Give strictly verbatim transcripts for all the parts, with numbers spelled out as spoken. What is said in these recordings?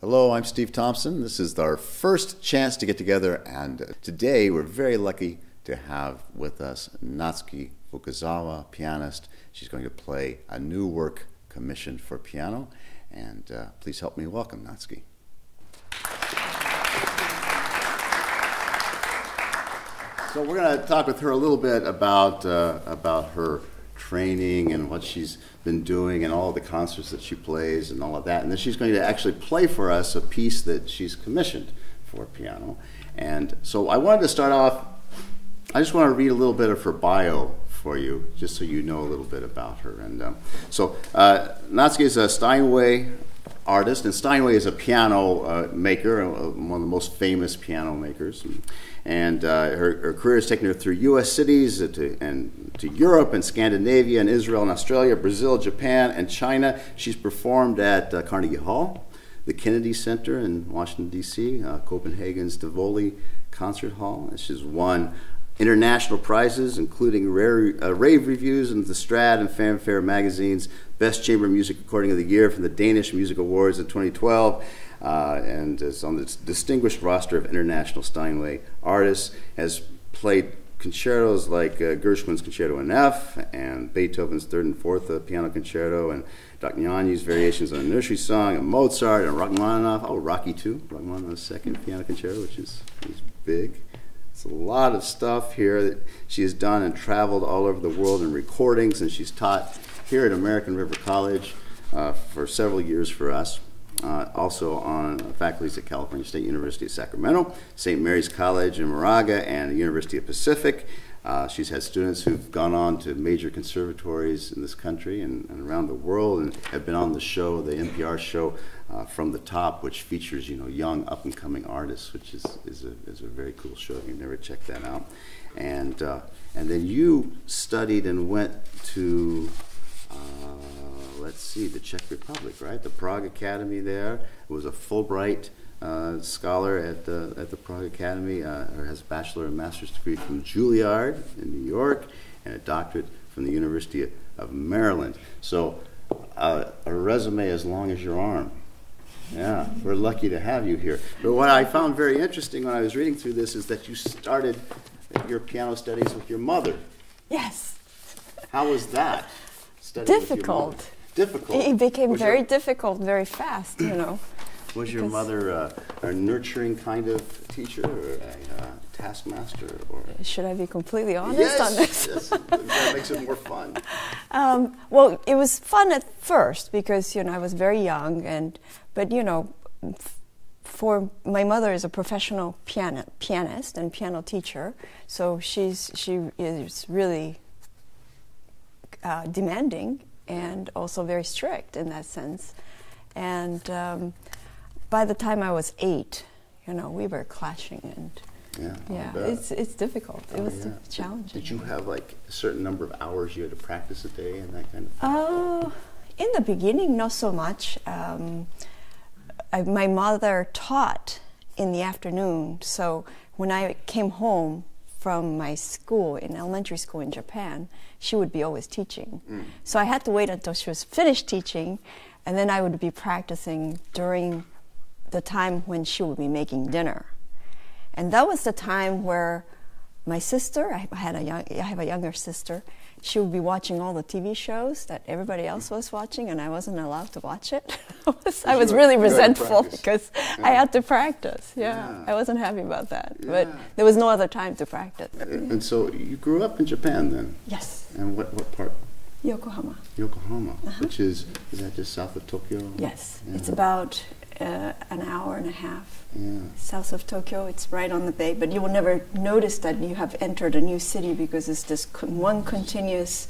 Hello, I'm Steve Thompson. This is our first chance to get together, and today we're very lucky to have with us Natsuki Fukasawa, pianist. She's going to play a new work commissioned for piano, and uh, please help me welcome Natsuki. So we're going to talk with her a little bit about, uh, about her training and what she's been doing and all the concerts that she plays and all of that. And then she's going to actually play for us a piece that she's commissioned for piano. And so I wanted to start off, I just want to read a little bit of her bio for you, just so you know a little bit about her. And um, so uh, Natsuki is a Steinway artist, and Steinway is a piano uh, maker, uh, one of the most famous piano makers. And, and uh, her, her career has taken her through U S cities uh, to, and to Europe and Scandinavia and Israel and Australia, Brazil, Japan, and China. She's performed at uh, Carnegie Hall, the Kennedy Center in Washington, D C, uh, Copenhagen's Tivoli Concert Hall. And she's won international prizes, including rare, uh, rave reviews in the Strad and Fanfare magazines, Best Chamber Music Recording of the Year from the Danish Music Awards in twenty twelve, uh, and is on the distinguished roster of international Steinway artists, has played concertos like uh, Gershwin's Concerto in F, and Beethoven's Third and Fourth uh, Piano Concerto, and Dohnanyi's Variations on a Nursery Song, and Mozart, and Rachmaninoff, oh, Rocky too, Rachmaninoff's Second Piano Concerto, which is, is big. It's a lot of stuff here that she has done and traveled all over the world in recordings, and she's taught here at American River College uh, for several years for us, uh, also on faculties at California State University at Sacramento, Saint Mary's College in Moraga, and the University of Pacific. Uh, she's had students who've gone on to major conservatories in this country and, and around the world, and have been on the show, the N P R show, Uh, From the Top, which features, you know, young up-and-coming artists, which is, is, a, is a very cool show. You never check that out. And, uh, and then you studied and went to, uh, let's see, the Czech Republic, right? The Prague Academy there. It was a Fulbright uh, scholar at the, at the Prague Academy. Uh, or has a bachelor and master's degree from Juilliard in New York, and a doctorate from the University of, of Maryland. So uh, a resume as long as your arm. Yeah, we're lucky to have you here. But what I found very interesting when I was reading through this is that you started your piano studies with your mother. Yes. How was that? Difficult. Difficult. It became was very your, difficult very fast, you know. Was your mother uh, a nurturing kind of teacher or a uh, taskmaster? Or should I be completely honest yes, on this? Yes, that makes it more fun. Um, well, it was fun at first because, you know, I was very young and But, you know, for my mother is a professional piano, pianist and piano teacher, so she's she is really uh, demanding and also very strict in that sense. And um, by the time I was eight, you know, we were clashing, and yeah, yeah it's it's difficult. It oh, was yeah. challenging. Did you have like a certain number of hours you had to practice a day and that kind of thing? Oh, uh, in the beginning, not so much. Um, I, my mother taught in the afternoon, so when I came home from my school, in elementary school in Japan, she would be always teaching. Mm. So I had to wait until she was finished teaching, and then I would be practicing during the time when she would be making dinner. And that was the time where my sister, I had a young, I have a younger sister, she would be watching all the T V shows that everybody else was watching, and I wasn't allowed to watch it. I was, I was really resentful because yeah. I had to practice. Yeah. yeah, I wasn't happy about that, yeah. but there was no other time to practice. And so you grew up in Japan then? Yes. And what, what part? Yokohama. Yokohama, uh-huh. which is, is that just south of Tokyo? Yes, yeah. It's about uh, an hour and a half yeah. south of Tokyo. It's right on the bay, but you will never notice that you have entered a new city because it's this con one continuous,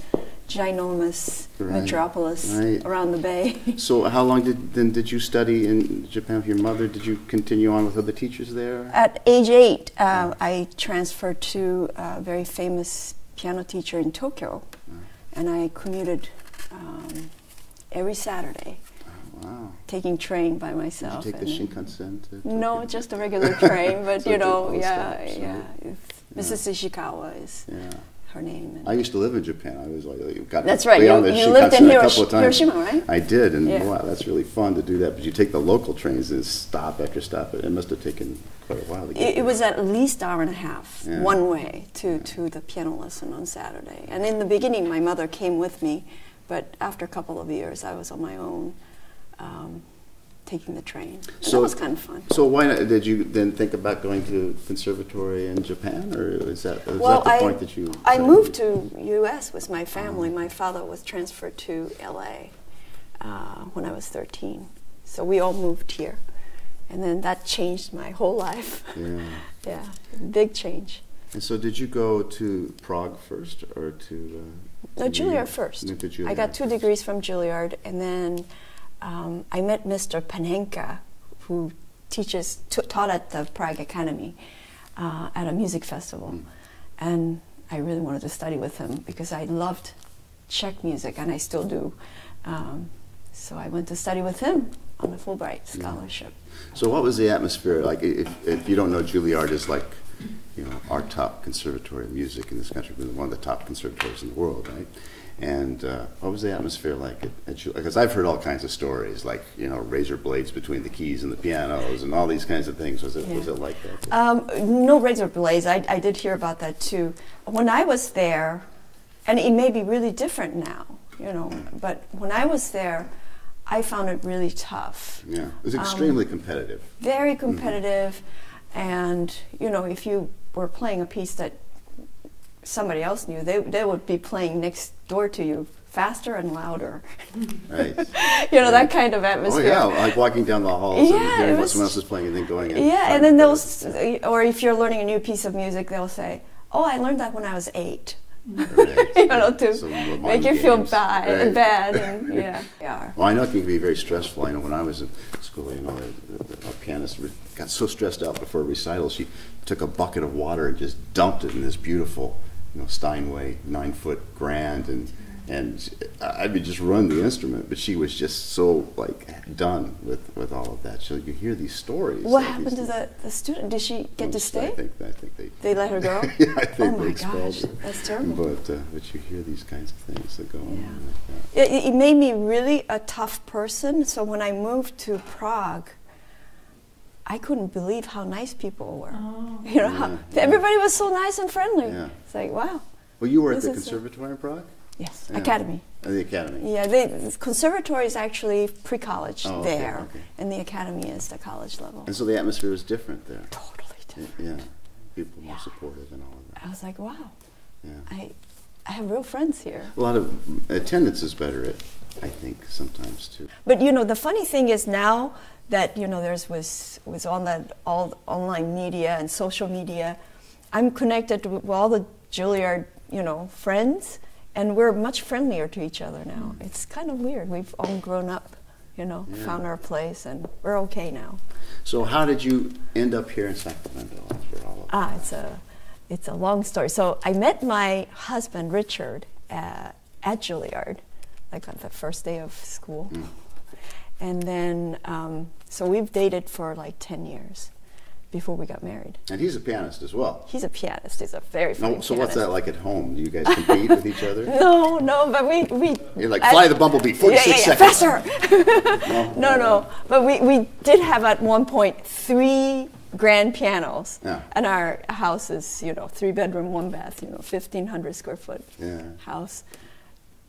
ginormous right. metropolis right. around the bay. So how long did, then did you study in Japan with your mother? Did you continue on with other teachers there? At age eight, uh, oh. I transferred to a very famous piano teacher in Tokyo, oh. and I commuted um, every Saturday. Wow. Taking train by myself. Did you take the Shinkansen? To no, just a regular train, but so you know, yeah, yeah. It's, yeah. Missus Ishikawa is yeah. her name. I used to live in Japan. I was like, you've got that's to right. play you, on the you lived in Hirosh a couple of times. Hiroshima, right? I did, and yeah. wow, that's really fun to do that. But you take the local trains and stop after stop. It must have taken quite a while to get It, it was at least hour and a half, yeah. one way, to, yeah. to the piano lesson on Saturday. And in the beginning, my mother came with me, but after a couple of years, I was on my own. Um, taking the train. So that was kind of fun. So why not, did you then think about going to conservatory in Japan, or is that, is well, that the I, point that you... I moved to U S with my family. Oh. My father was transferred to L A uh, when I was thirteen. So we all moved here. And then that changed my whole life. Yeah. yeah, big change. And so did you go to Prague first, or to... Uh, no, to Juilliard Europe? First. No, to Juilliard. I got two degrees from Juilliard, and then Um, I met Mister Panenka, who teaches t taught at the Prague Academy uh, at a music festival, mm. and I really wanted to study with him because I loved Czech music, and I still do. Um, so I went to study with him on a Fulbright scholarship. Yeah. So what was the atmosphere like? If, if you don't know, Juilliard is like, you know, our top conservatory of music in this country, one of the top conservatories in the world, right? And uh, what was the atmosphere like at, at Juilliard? Because I've heard all kinds of stories, like, you know, razor blades between the keys and the pianos and all these kinds of things. Was it, yeah. was it like that? Um, no razor blades. I, I did hear about that, too. When I was there, and it may be really different now, you know, but when I was there, I found it really tough. Yeah, it was extremely um, competitive. Very competitive. Mm-hmm. And, you know, if you were playing a piece that somebody else knew, they, they would be playing next door to you faster and louder. Right. you know, right. that kind of atmosphere. Oh, yeah, like walking down the halls yeah, and hearing what someone else is playing and then going in. Yeah, and then they'll, s or if you're learning a new piece of music, they'll say, oh, I learned that when I was eight. Right. you know, to Some make you games. feel bad, right. bad and, yeah. yeah. Well, I know it can be very stressful. I know when I was in school, you know, a, a, a pianist got so stressed out before a recital, she took a bucket of water and just dumped it in this beautiful, you know, Steinway nine foot grand, and and I would just run the instrument, but she was just so like done with with all of that. So you hear these stories. What like happened to the, the student? Did she get to stay? I think I think they they let her go. yeah, I think oh my they expelled gosh, her. That's terrible. But uh, but you hear these kinds of things that go yeah. on like that. It, it made me really a tough person. So when I moved to Prague, I couldn't believe how nice people were. Oh. You know, yeah, how, yeah. everybody was so nice and friendly. Yeah. It's like, wow. Well, you were at the conservatory in Prague? Yes, yeah. Academy. Oh, the Academy. Yeah, they, the conservatory is actually pre-college oh, okay, there, okay. and the Academy is the college level. And so the atmosphere was different there. Totally different. Yeah, people yeah. more supportive and all of that. I was like, wow, yeah. I, I have real friends here. A lot of attendance is better, at, I think, sometimes too. But you know, the funny thing is now, that, you know, there's was was on that all online media and social media. I'm connected with all the Juilliard, you know, friends, and we're much friendlier to each other now. Mm. It's kind of weird. We've all grown up, you know, yeah. found our place, and we're okay now. So how did you end up here in Sacramento after all of ah, that? It's a, it's a long story. So I met my husband, Richard, uh, at Juilliard, like on the first day of school. Mm. And then, um, so we've dated for like ten years before we got married. And he's a pianist as well. He's a pianist. He's a very funny no, So pianist. What's that like at home? Do you guys compete with each other? No, no, but we... we You're like, fly I, the bumblebee, forty-six yeah, yeah, yeah, seconds. Faster! no, no, no, but we, we did have at one point three grand pianos. Yeah. And our house is, you know, three bedroom, one bath, you know, fifteen hundred square foot yeah. house.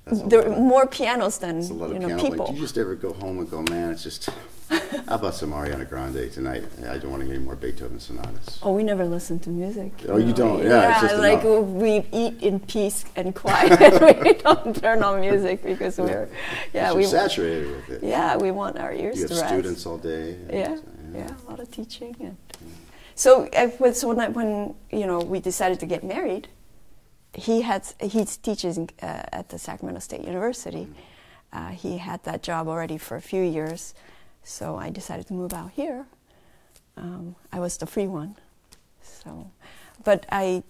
There were more pianos than you know, piano people. Like, do you just ever go home and go, man, it's just, how about some Ariana Grande tonight? I don't want to hear any more Beethoven sonatas. Oh, we never listen to music. Oh, you, know. you don't? Yeah, yeah, it's just like enough. We eat in peace and quiet. We don't turn on music because yeah. we're yeah, we saturated with it. Yeah, we want our ears you have to rest. Students all day. Yeah, so, yeah, yeah, a lot of teaching. And yeah. So, uh, so when, I, when you know we decided to get married, He had he's teaching uh, at the Sacramento State University. Uh, he had that job already for a few years, so I decided to move out here. Um, I was the free one, so. But I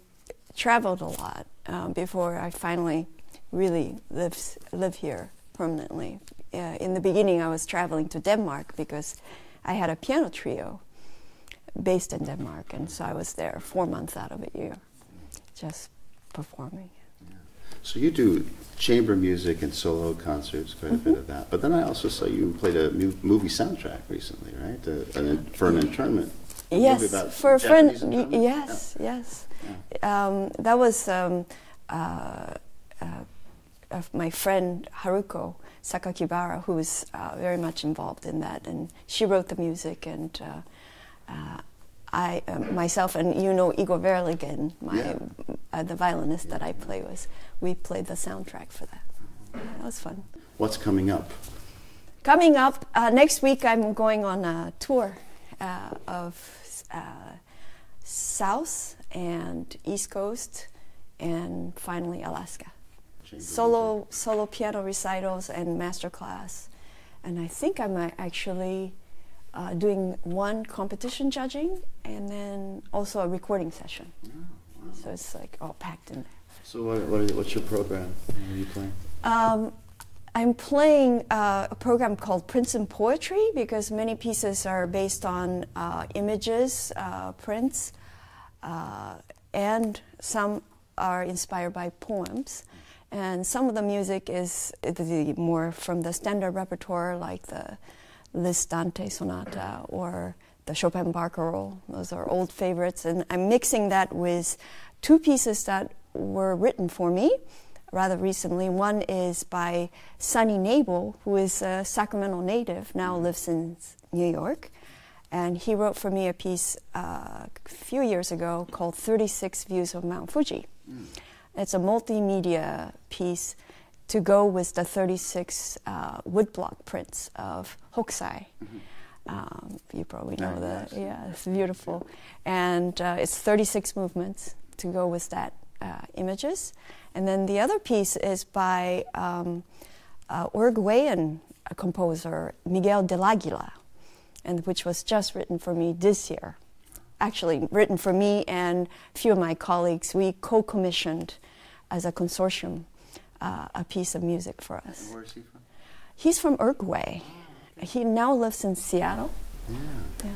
traveled a lot um, before I finally really lives live here permanently. Uh, in the beginning, I was traveling to Denmark because I had a piano trio based in Denmark, and so I was there four months out of a year, just performing. So you do chamber music and solo concerts, quite mm-hmm. a bit of that. But then I also saw you played a mu movie soundtrack recently, right? A, an, for an internment. Yes, for a friend. Yes, yeah. yes. Yeah. Um, that was um, uh, uh, of my friend Haruko Sakakibara, who was uh, very much involved in that, and she wrote the music, and uh, uh, I uh, myself, and you know Igor Verligan, my yeah. uh, the violinist yeah. that I play with, we played the soundtrack for that. Yeah, that was fun. What's coming up? Coming up uh, next week, I'm going on a tour. Uh, of uh, South and East Coast, and finally Alaska. Chamber solo, music. solo piano recitals and master class, and I think I'm actually uh, doing one competition judging, and then also a recording session. Oh, wow. So it's like all packed in there. So what, what are, what's your program? What are you playing? Um, I'm playing uh, a program called Prints and Poetry, because many pieces are based on uh, images, uh, prints, uh, and some are inspired by poems. And some of the music is the more from the standard repertoire, like the Liszt-Dante Sonata or the Chopin Barcarolle. Those are old favorites. And I'm mixing that with two pieces that were written for me rather recently. One is by Sunny Nabel, who is a Sacramento native, now lives in New York. And he wrote for me a piece uh, a few years ago called thirty-six Views of Mount Fuji. Mm. It's a multimedia piece to go with the thirty-six uh, woodblock prints of Hokusai. Mm-hmm. um, you probably know oh, that. Yes. Yeah, it's beautiful. And uh, it's thirty-six movements to go with that uh, images. And then the other piece is by um, uh, Uruguayan composer Miguel del Aguila, and which was just written for me this year. Actually, written for me and a few of my colleagues. We co-commissioned as a consortium uh, a piece of music for us. And where is he from? He's from Uruguay. Oh, okay. He now lives in Seattle. Yeah. yeah.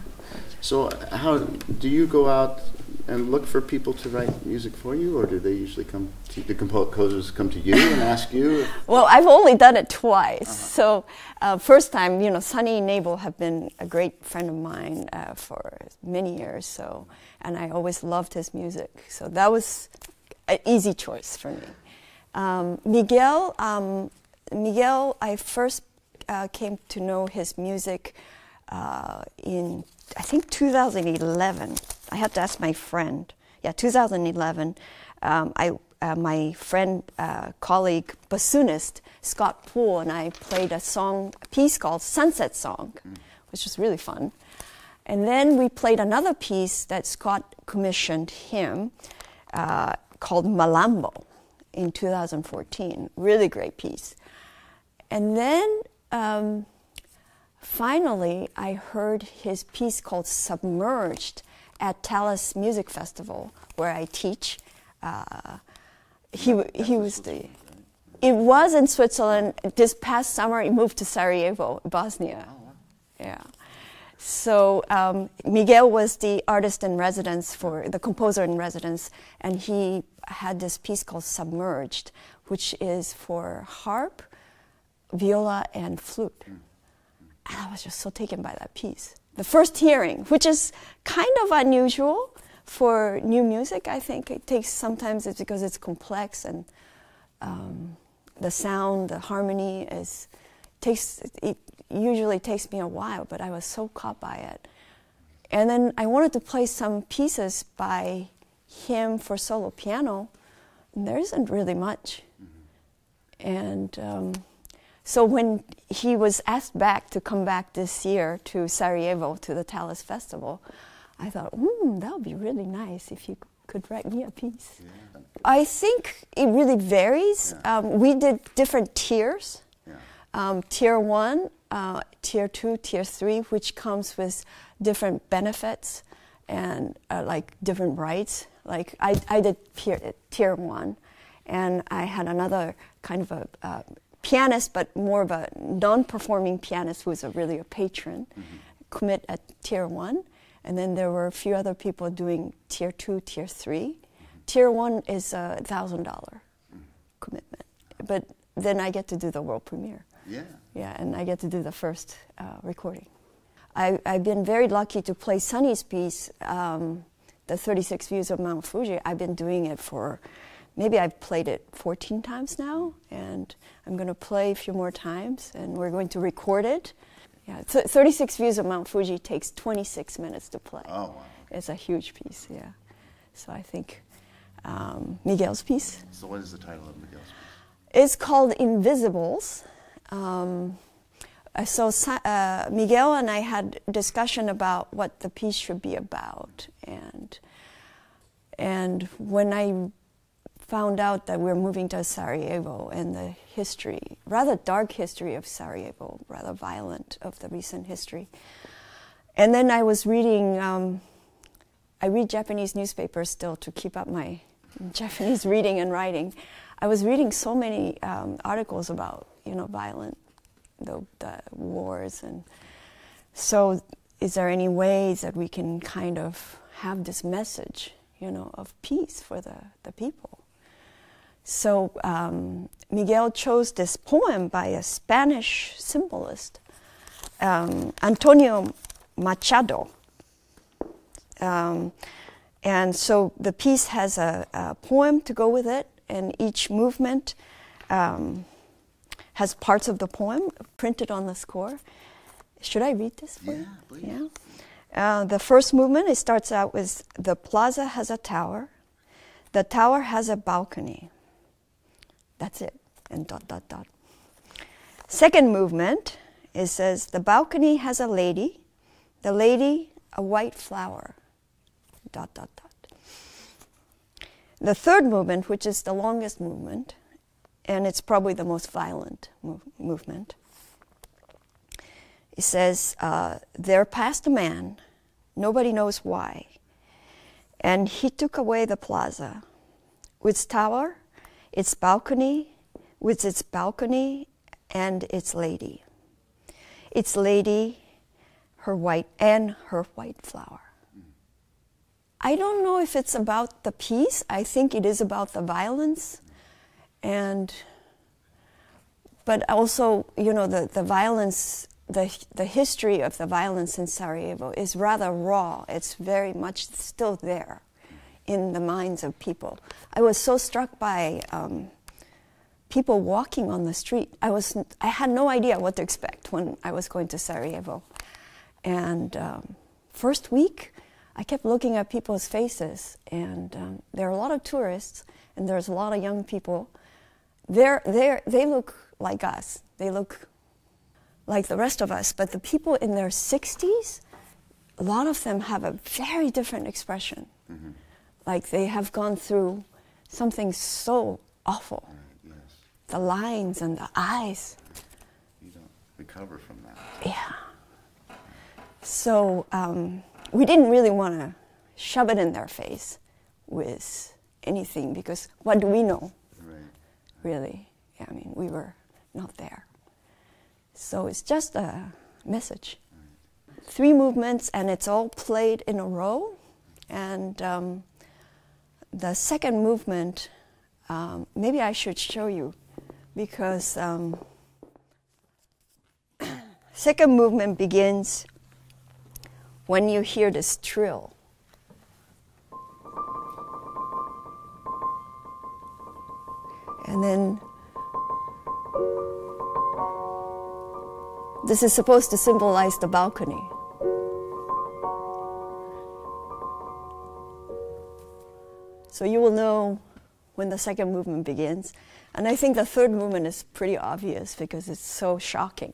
So, how do you go out and look for people to write music for you, or do they usually come to the composers come to you and ask you? Well, I've only done it twice. Uh-huh. So uh, first time, you know, Sunny Nabel have been a great friend of mine uh, for many years, so, and I always loved his music, so that was an easy choice for me. Um, Miguel, um, Miguel, I first uh, came to know his music uh, in, I think, two thousand eleven. I had to ask my friend. Yeah, two thousand eleven. Um, I, uh, my friend, uh, colleague, bassoonist Scott Poole, and I played a song, a piece called "Sunset Song," mm. which was really fun. And then we played another piece that Scott commissioned him, uh, called "Malambo," in two thousand fourteen. Really great piece. And then um, finally, I heard his piece called "Submerged" at Talus Music Festival, where I teach. Uh, he he was the. It was in Switzerland. This past summer, he moved to Sarajevo, Bosnia. Oh, wow. Yeah. So um, Miguel was the artist in residence for the composer in residence, and he had this piece called "Submerged," which is for harp, viola, and flute. Mm. And I was just so taken by that piece. The first hearing, which is kind of unusual for new music, I think. It takes sometimes, it's because it's complex, and um, the sound, the harmony is takes. It usually takes me a while, but I was so caught by it. And then I wanted to play some pieces by him for solo piano, and there isn't really much. Mm-hmm. And Um, So when he was asked back to come back this year to Sarajevo, to the Talus Festival, I thought, hmm, that would be really nice if you could write me a piece. Yeah. I think it really varies. Yeah. Um, we did different tiers. Yeah. Um, tier one, uh, tier two, tier three, which comes with different benefits and uh, like different rights. Like I, I did tier, tier one, and I had another kind of a uh, pianist, but more of a non-performing pianist who was a really a patron, mm-hmm. commit at tier one. And then there were a few other people doing tier two, tier three. Mm-hmm. Tier one is a thousand dollar commit. but then I get to do the world premiere. Yeah. Yeah, and I get to do the first uh, recording. I, I've been very lucky to play Sunny's piece, um, the thirty-six Views of Mount Fuji. I've been doing it for, maybe I've played it fourteen times now, and I'm going to play a few more times, and we're going to record it. Yeah, th thirty-six Views of Mount Fuji takes twenty-six minutes to play. Oh, wow. It's a huge piece, yeah. So I think um, Miguel's piece. So what is the title of Miguel's piece? It's called Invisibles. Um, so uh, Miguel and I had discussion about what the piece should be about, and and when I found out that we're moving to Sarajevo and the history, rather dark history of Sarajevo, rather violent of the recent history, and then I was reading. Um, I read Japanese newspapers still to keep up my Japanese reading and writing. I was reading so many um, articles about, you know, violent, the, the wars, and so is there any ways that we can kind of have this message, you know, of peace for the, the people? So um, Miguel chose this poem by a Spanish symbolist, um, Antonio Machado. Um, and so the piece has a, a poem to go with it, and each movement um, has parts of the poem printed on the score. Should I read this for you? Please. Yeah. Uh, the first movement, it starts out with, the plaza has a tower, the tower has a balcony. That's it, and dot, dot, dot. Second movement, it says, the balcony has a lady, the lady, a white flower, dot, dot, dot. The third movement, which is the longest movement, and it's probably the most violent mov movement. It says, uh, there passed a man, nobody knows why, and he took away the plaza, with its tower, its balcony, with its balcony and its lady. Its lady, her white, and her white flower. I don't know if it's about the peace. I think it is about the violence, and but also, you know, the, the violence, the, the history of the violence in Sarajevo is rather raw. It's very much still there in the minds of people. I was so struck by um, people walking on the street. I, was, I had no idea what to expect when I was going to Sarajevo. And um, first week, I kept looking at people's faces, and um, there are a lot of tourists, and there's a lot of young people. They're, they're, they look like us. They look like the rest of us, but the people in their sixties, a lot of them have a very different expression. Mm-hmm. Like they have gone through something so awful. Right, yes. The lines and the eyes. You don't recover from that. Yeah. So um, we didn't really want to shove it in their face with anything, because what do we know, right. really? Yeah, I mean, we were not there. So it's just a message. Right. Three movements, and it's all played in a row. And um, the second movement, um, maybe I should show you, because um, second movement begins when you hear this trill. And then this is supposed to symbolize the balcony. So you will know when the second movement begins. And I think the third movement is pretty obvious because it's so shocking.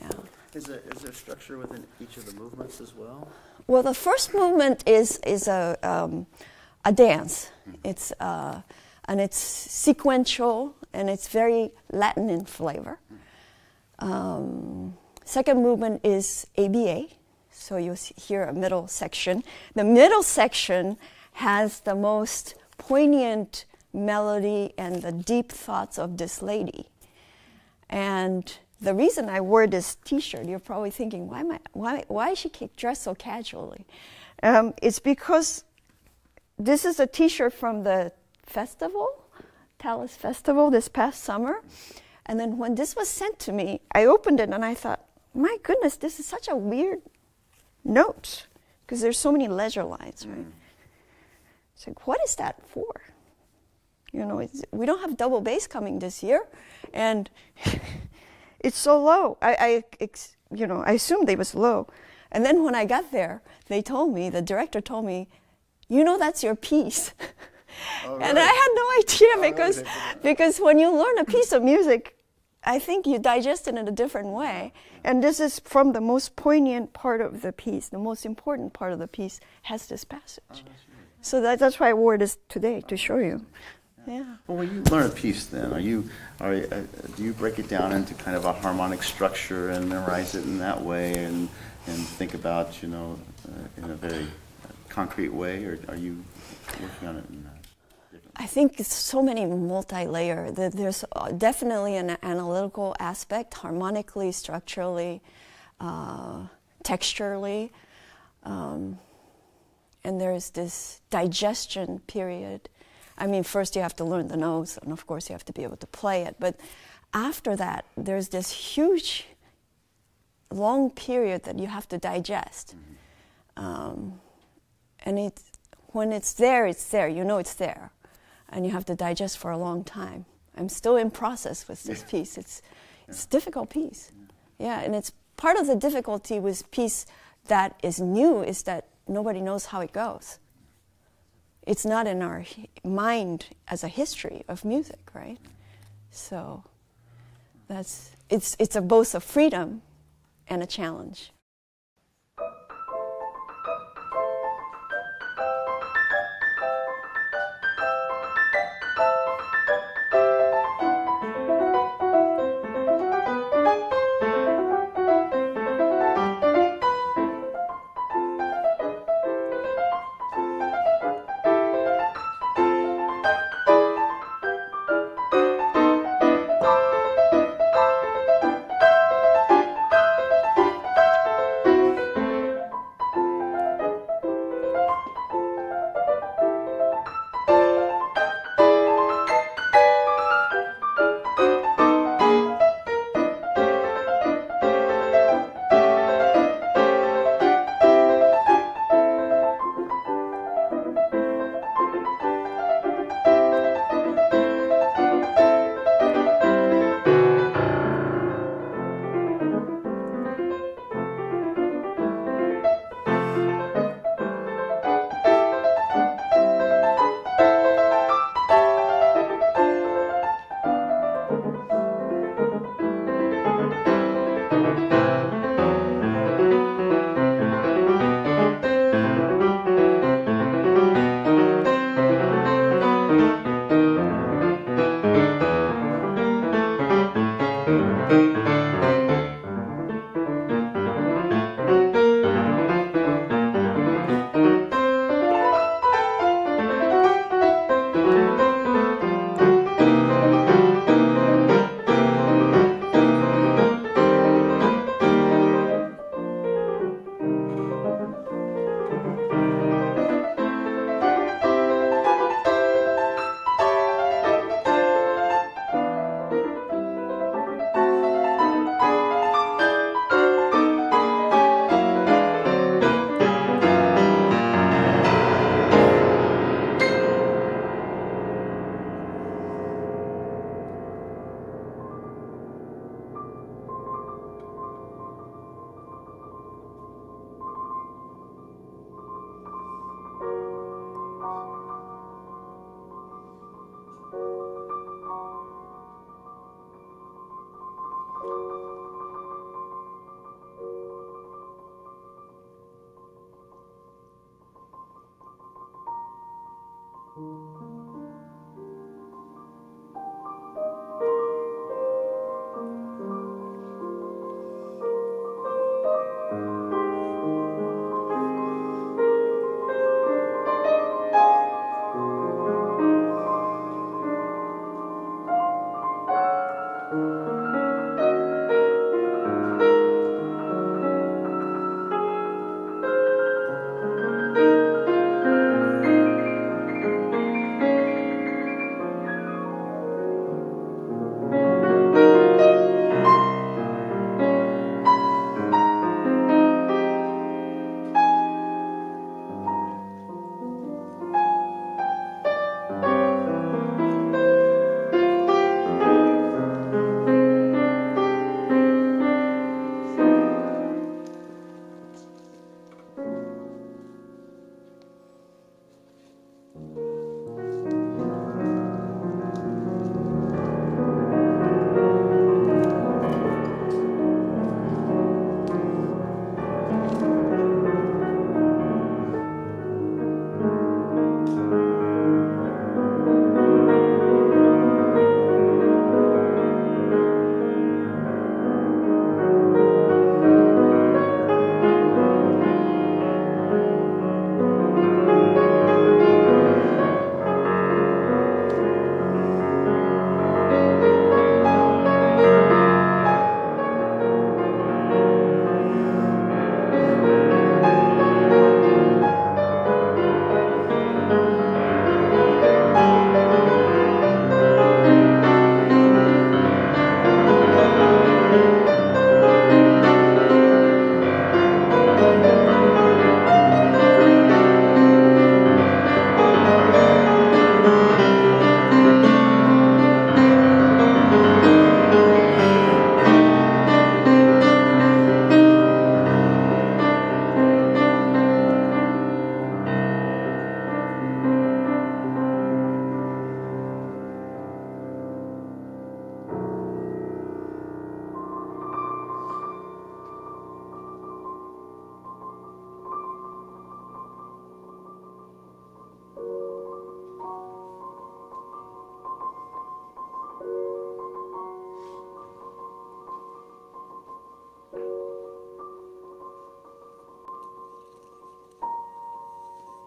Yeah. Is there, is there structure within each of the movements as well? Well, the first movement is is a um, a dance. Mm-hmm. It's uh, and it's sequential, and it's very Latin in flavor. Mm-hmm. Um, second movement is A B A, so you hear a middle section. The middle section has the most poignant melody and the deep thoughts of this lady, and the reason I wore this T-shirt, you're probably thinking, why am I, why, why is she dressed so casually? Um, it's because this is a T-shirt from the festival Talus Festival this past summer. And then when this was sent to me, I opened it and I thought, my goodness, this is such a weird note, because there's so many leisure lines, right? Mm. It's like, what is that for? You know, it's, we don't have double bass coming this year, and it's so low. I, I ex, you know, I assumed it was low. And then when I got there, they told me, the director told me, you know, that's your piece. Oh, and right. I had no idea oh, because, right. because when you learn a piece of music, I think you digest it in a different way. And this is from the most poignant part of the piece, the most important part of the piece has this passage. Oh, that's right. So that, that's why I wore this today, to show you. Yeah. Well, when you learn a piece, then are you, are you, uh, do you break it down into kind of a harmonic structure and memorize it in that way, and and think about, you know, uh, in a very concrete way, or are you working on it in a different way? I think it's so many multi-layer. There's definitely an analytical aspect, harmonically, structurally, uh, texturally, um, and there's this digestion period. I mean, first you have to learn the notes, and of course you have to be able to play it. But after that, there's this huge, long period that you have to digest. Mm-hmm. um, and it's, when it's there, it's there. You know it's there. And you have to digest for a long time. I'm still in process with this yeah. piece. It's, it's yeah. a difficult piece. Yeah. yeah, and it's part of the difficulty with piece that is new is that nobody knows how it goes. It's not in our mind as a history of music, right? So that's, it's, it's a both a freedom and a challenge.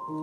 Thank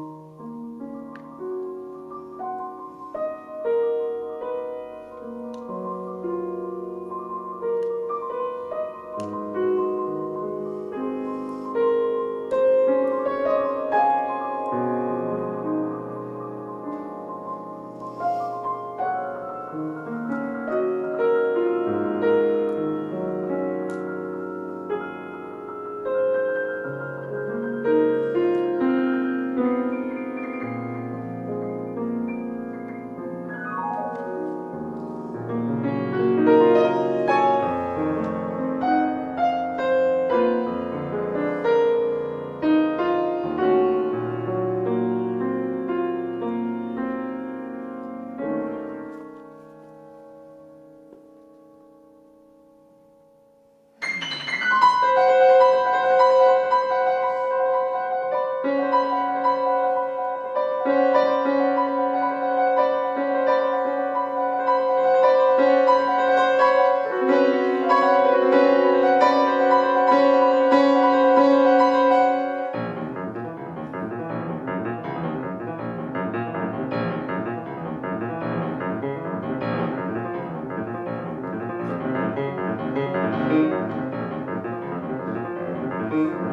you.